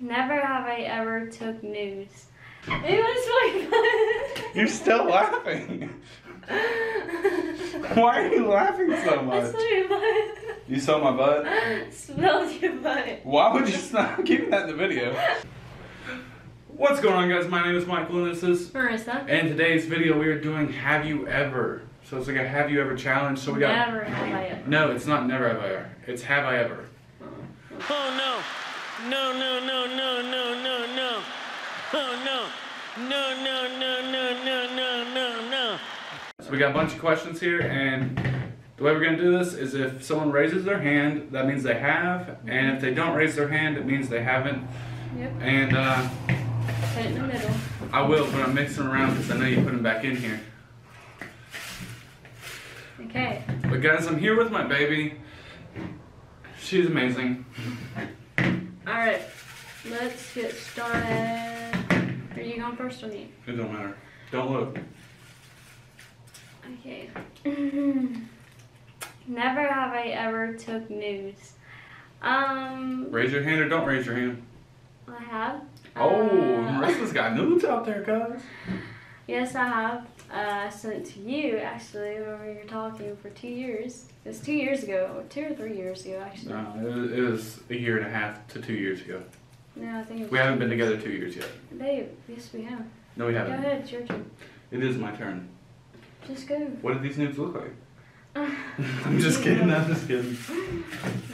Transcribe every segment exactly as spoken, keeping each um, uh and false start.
Never have I ever took nudes. It was my fun. You're still laughing. Why are you laughing so much? I smelled your butt. You smelled my butt? Smelled your butt. Why would you stop keeping that in the video? What's going on, guys? My name is Michael and this is Marissa. And today's video we are doing Have You Ever? So it's like a Have You Ever challenge. So we got Never Have I Ever. No, it's not Never Have I Ever. It's Have I Ever. Oh no! No no no no no no no! Oh no! No no no no no no no no! So we got a bunch of questions here, and the way we're gonna do this is if someone raises their hand, that means they have, and if they don't raise their hand, it means they haven't. Yep. And uh, put it in the middle. I will, but I'm mixing around because I know you put them back in here. Okay. But guys, I'm here with my baby. She's amazing. Alright, let's get started. Are you going first or me? It don't matter. Don't look. Okay. Never have I ever took nudes. Um. Raise your hand or don't raise your hand. I have. Oh, uh, Marissa's got nudes out there, guys. Yes, I have. Uh, I sent it to you, actually, when we were talking for two years. It was two years ago, or two or three years ago, actually. No, it was, it was a year and a half to two years ago. No, I think it was We haven't years. been together two years yet. Babe, yes we have. No, we haven't. Go ahead, it's your turn. It is my turn. Just go. What do these nudes look like? I'm just kidding, I'm just kidding.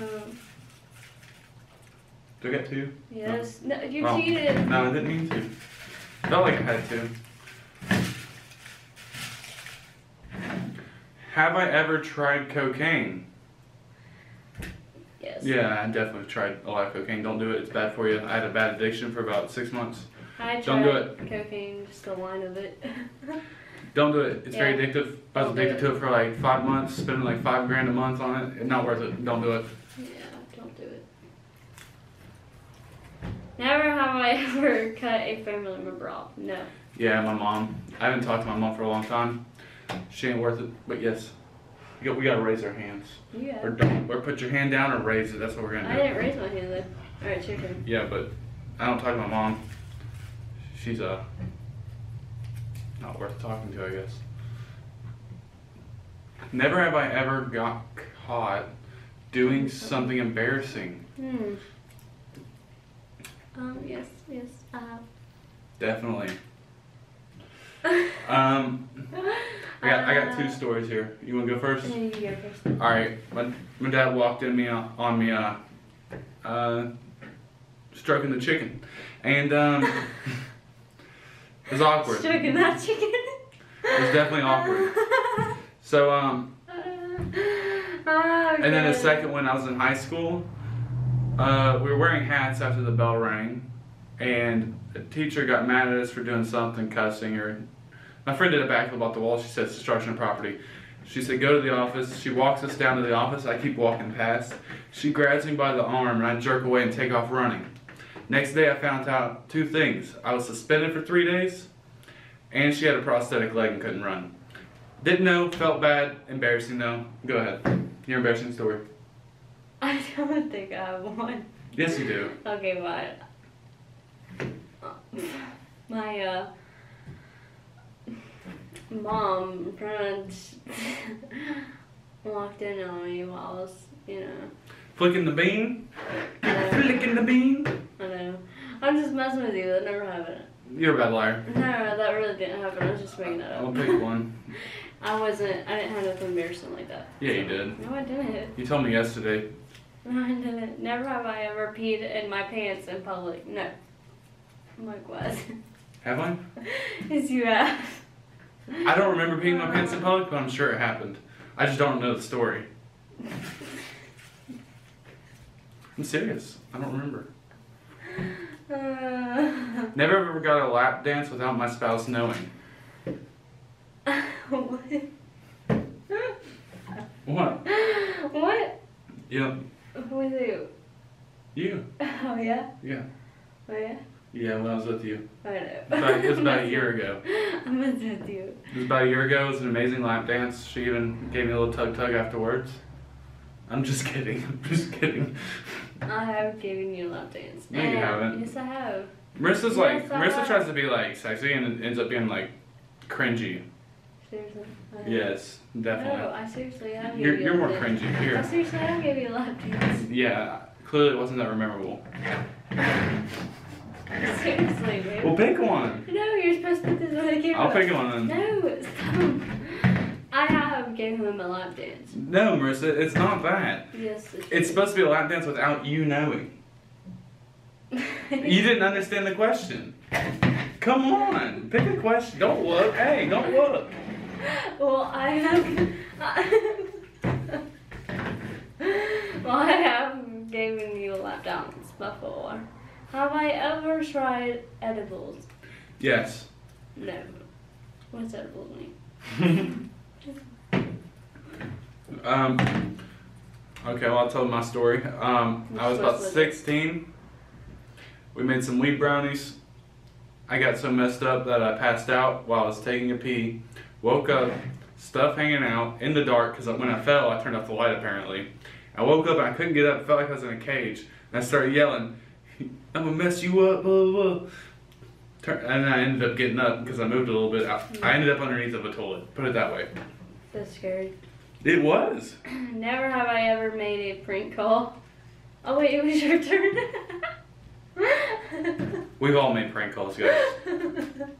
Um, do I get two? Yes. No, no you oh. cheated. No, I didn't mean to. I felt like I had two. Have I ever tried cocaine? Yes. Yeah, I definitely tried a lot of cocaine. Don't do it. It's bad for you. I had a bad addiction for about six months. I tried Don't do it. cocaine, just the line of it. Don't do it. It's yeah. very addictive. I was Don't addicted to it for like five months, spending like five grand a month on it. It's not worth it. Don't do it. Yeah, don't do it. Never have I ever cut a family member off. No. Yeah, my mom. I haven't talked to my mom for a long time. She ain't worth it, but yes, we gotta, we gotta raise our hands. Yeah. Or don't, or put your hand down or raise it. That's what we're gonna do. I didn't raise my hand though. All right, it's your turn. Yeah, but I don't talk to my mom. She's uh not worth talking to, I guess. Never have I ever got caught doing something embarrassing. Hmm. Um. Yes. Yes. I have. Definitely. um, I got I got two stories here. You want to go first? Yeah, you go first. All right, my my dad walked in me on, on me uh, uh, stroking the chicken, and um, it was awkward. Stroking that chicken. It was definitely awkward. So um, uh, oh, and then the second one, I was in high school. Uh, we were wearing hats after the bell rang, and the teacher got mad at us for doing something, cussing her. My friend did a backflip off the wall. She said, destruction of property. She said, go to the office. She walks us down to the office. I keep walking past. She grabs me by the arm, and I jerk away and take off running. Next day, I found out two things. I was suspended for three days, and she had a prosthetic leg and couldn't run. Didn't know, felt bad, embarrassing though. Go ahead. Your embarrassing story. I don't think I have one. Yes, you do. Okay, bye. My uh, mom friend walked in on me while I was, you know. Flicking the bean? Uh, Flicking the bean? I know. I'm just messing with you. That never happened. You're a bad liar. No, that really didn't happen. I was just making that up. I'll pick one. I wasn't, I didn't have nothing embarrassing like that. Yeah, so. You did. No, I didn't. You told me yesterday. No, I didn't. Never have I ever peed in my pants in public. No. Likewise. Have I? Yes, you have. I don't remember peeing my pants in public, but I'm sure it happened. I just don't know the story. I'm serious. I don't remember. Uh, Never ever got a lap dance without my spouse knowing. What? What? What? Yep. With who? You. Oh, yeah? Yeah. Oh, yeah? Yeah, when I was with you. I know. It was about, it was about a year ago. I was with you. It was about a year ago. It was an amazing lap dance. She even gave me a little tug-tug afterwards. I'm just kidding. I'm just kidding. I have given you a lap dance. No, and you haven't. Yes, I have. Marissa's yes, like, I Marissa have. tries to be like sexy and ends up being like cringy. Seriously? Yes, definitely. No, I seriously have. You're, you're more cringy. Here. I seriously have given you a lap dance. Yeah, clearly it wasn't that memorable. Seriously, dude. Well, pick one. No, you're supposed to put this on the camera. I'll pick one then. No, stop. I have given him a lap dance. No, Marissa, it's not that. Yes, it's, it's supposed to be a lap dance without you knowing. You didn't understand the question. Come on, pick a question. Don't look. Hey, don't look. Well, I have. I have well, I have given you a lap dance before. Have I ever tried edibles? Yes. No. What's edibles mean? Um, okay, well, I'll tell my story. Um, I was about sixteen. We made some wheat brownies. I got so messed up that I passed out while I was taking a pee. Woke up, stuff hanging out in the dark, because when I fell, I turned off the light apparently. I woke up and I couldn't get up, felt like I was in a cage. And I started yelling, I'm gonna mess you up, blah, blah, blah. And I ended up getting up because I moved a little bit. I, I ended up underneath of a toilet, put it that way. That's scary. It was. Never have I ever made a prank call. Oh wait, it was your turn. We've all made prank calls, guys.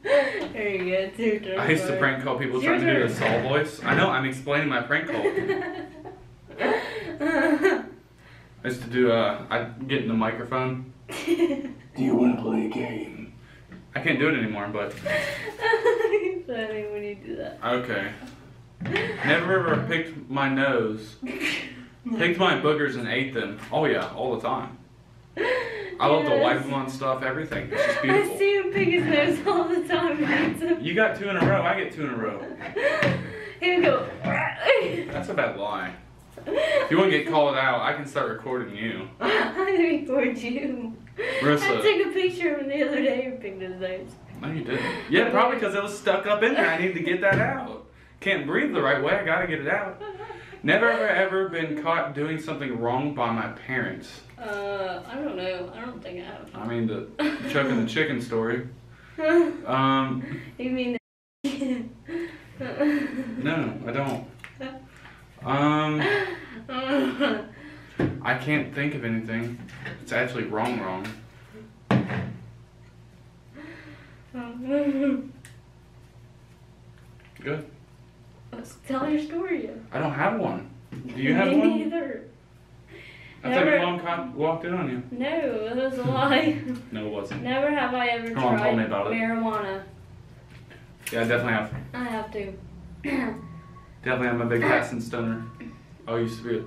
Very good. It's your turn. I used to prank call people trying to do a Saul voice. I know, I'm explaining my prank call. I used to do, uh, I'd get in the microphone. Do you want to play a game? I can't do it anymore, but. It's funny when you do that. Okay. Never ever picked my nose, picked my boogers and ate them. Oh yeah, all the time. I love to wipe them on stuff, everything. It's just beautiful. I see him pick his nose all the time. You got two in a row, I get two in a row. Here we go. That's a bad lie. If you want to get called out, I can start recording you. I record you. Marissa. I took a picture of him the other day and picked his nose. No, you didn't. Yeah, probably because it was stuck up in there. I need to get that out. Can't breathe the right way, I gotta get it out. Never ever ever been caught doing something wrong by my parents. Uh, I don't know. I don't think I have. I mean the Chuck and the Chicken story. Um. You mean the No, I don't. Um. I can't think of anything. It's actually wrong wrong. Good. Tell your story. I don't have one. Do you have Me one? Me neither. I Never. thought your mom caught, walked in on you. No, it was a lie. No, it wasn't. Never have I ever Come tried on, tell me about marijuana. It. Yeah, I definitely have. I have to. Definitely I'm a big acid stoner. Oh, you spirit.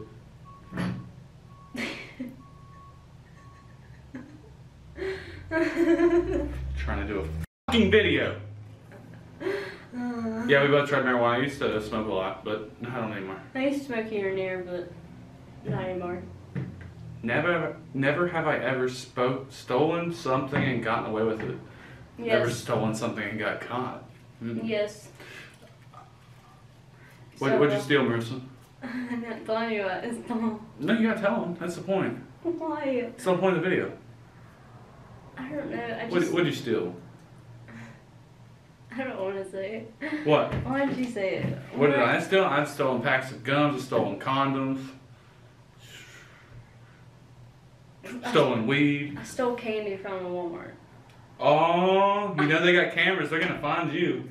Trying to do a fucking video. Yeah, we both tried marijuana. I used to smoke a lot, but I don't anymore. I used to smoke here and there, but not anymore. Never, never have I ever spoke, stolen something and gotten away with it. Yes. Never stolen something and got caught. Mm. Yes. What so, what'd you steal, Marissa? I'm not telling you what I stole. No, you gotta tell them. That's the point. Why? It's the point of the video. I don't know. I just... What what'd you steal? I don't want to say it. What? Why did you say it? What did I steal? I've stolen packs of gums, I've stolen condoms, I stolen weed. I stole candy from a Walmart. Oh, you know they got cameras, they're going to find you.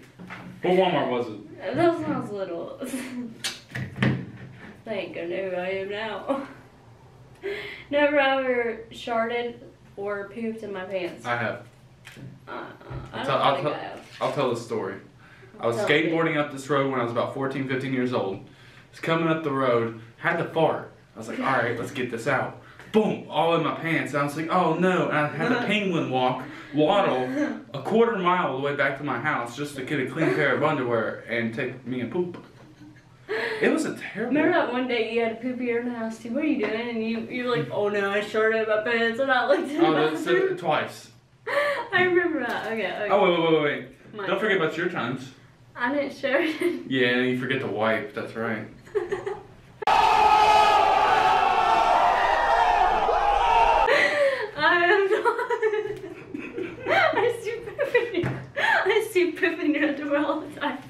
What Walmart was it? That was when I was little. They ain't going to know who I am now. Never ever sharted or pooped in my pants. I have. Uh, I don't I'll, think I'll, I have. I'll tell the story. I was skateboarding up this road when I was about fourteen, fifteen years old. Was coming up the road, had to fart. I was like, all right, let's get this out. Boom, all in my pants. And I was like, oh no. And I had to penguin walk, waddle a quarter mile all the way back to my house just to get a clean pair of underwear and take me a poop. It was a terrible... Remember that one day you had a poop here in the house too? What are you doing? And you, you were like, oh no, I shorted my pants and I looked in oh, my bathroom. Oh, twice. I remember that. Okay, okay. Oh, wait, wait, wait, wait. My Don't forget about your times. I didn't share it. Yeah, you forget to wipe, that's right.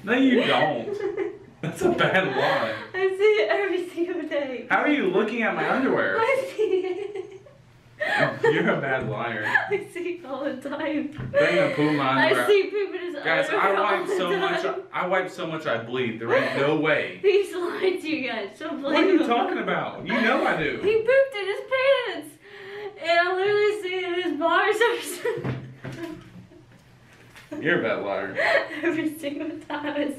No, you don't. That's a bad lie. I see it every single day. How are you looking at my underwear? I see it. Oh, you're a bad liar. I see it all the time. They're gonna poo my underwear. I see poop in his underwear. Guys, I wipe so much. I wipe so much I bleed. There ain't no way. He's lying to you guys. Don't believe him. What are you talking about? You know I do. He pooped in his pants, and I literally see it in his bars. You're a bad liar. Every single time I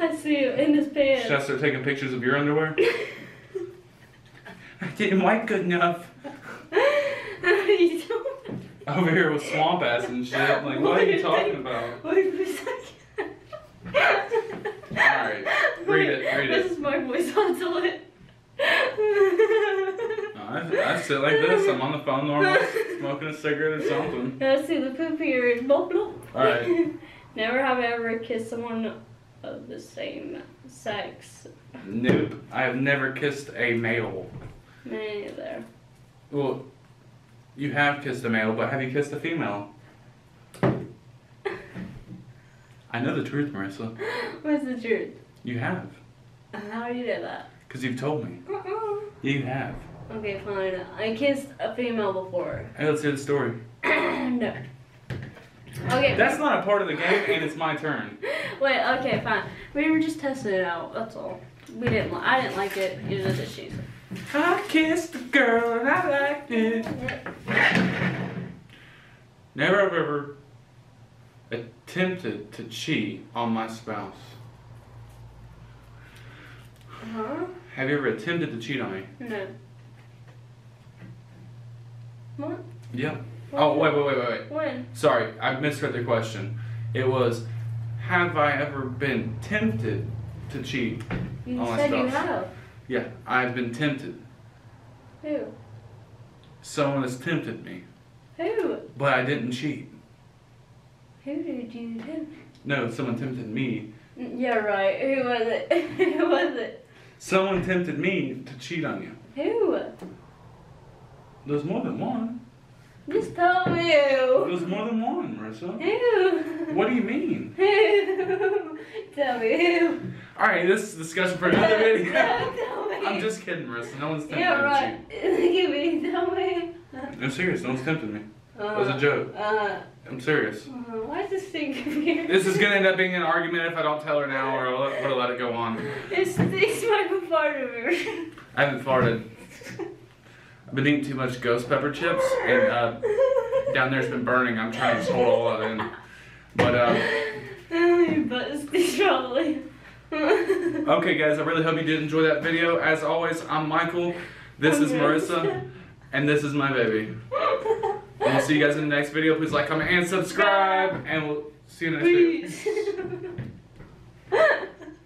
I see him in his pants. Should I start taking pictures of your underwear? I didn't wipe good enough. Over here with swamp ass and shit. I'm like, what, what are you talking think? About? Wait for a second. Alright, read it, read this it. This is my voice until it. I, I sit like this. I'm on the phone normal, smoking a cigarette or something. Gotta see the poop here. Alright. Never have I ever kissed someone of the same sex. Nope. I have never kissed a male. Me neither. Well, you have kissed a male, but have you kissed a female? I know the truth, Marissa. What's the truth? You have. How do you know that? Because you've told me. Uh-uh. You have. Okay, fine. I kissed a female before. Hey, let's hear the story. No. Okay. That's not a part of the game, and it's my turn. Wait. Okay. Fine. We were just testing it out. That's all. We didn't. Li I didn't like it. You know that she's. I kissed a girl and I liked it. Never have ever attempted to cheat on my spouse. Uh huh. Have you ever attempted to cheat on me? No. What? Yeah. What? Oh, wait, wait, wait, wait, wait. When? Sorry, I misread the question. It was, have I ever been tempted to cheat you on my spouse? You said you have. Yeah, I've been tempted. Who? Someone has tempted me. Who? But I didn't cheat. Who did you tempt? No, someone tempted me. Yeah, right. Who was it? Who was it? Someone tempted me to cheat on you. Who? There's more than one. Just tell me. There's more than one, Marissa. Who? What do you mean? Who? Tell me who. Alright, this is discussion for another video. No, tell me. I'm just kidding, Marissa. No one's tempted me. Yeah, right. Give me. Tell me. I'm serious. No one's tempted me. Uh, it was a joke. Uh, I'm serious. Uh, why is this thing confusing? This is going to end up being an argument if I don't tell her now, or I'll let, or let it go on. It's, it's Michael farted. I haven't farted. I've been eating too much ghost pepper chips, and uh, down there's been burning. I'm trying to just hold all of it in. But, uh... your butt is destroyed. Okay, guys, I really hope you did enjoy that video. As always, I'm Michael. This I'm is Marissa. Marissa. And this is my baby. And we'll see you guys in the next video. Please like, comment, and subscribe. And we'll see you in the next video.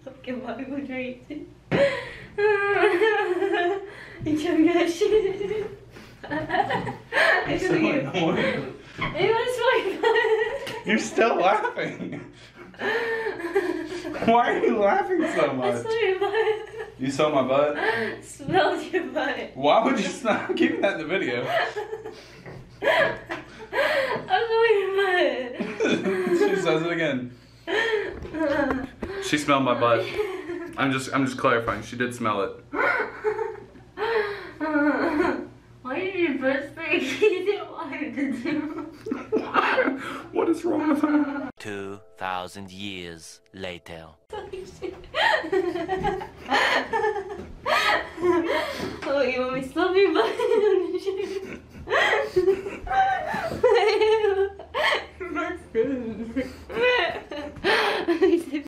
Okay, what would you eat? You can't get shit. It's so annoying. It was my butt. You're still laughing. Why are you laughing so much? I saw your butt. You saw my butt? I smelled your butt. Why would you smell? I'm keeping that in the video. I smelled your butt. She says it again. She smelled my butt. I'm just, I'm just clarifying. She did smell it. Why did you burst me? You didn't want her to do. What is wrong with her? Two thousand years later. Oh, you want me to slap your butt?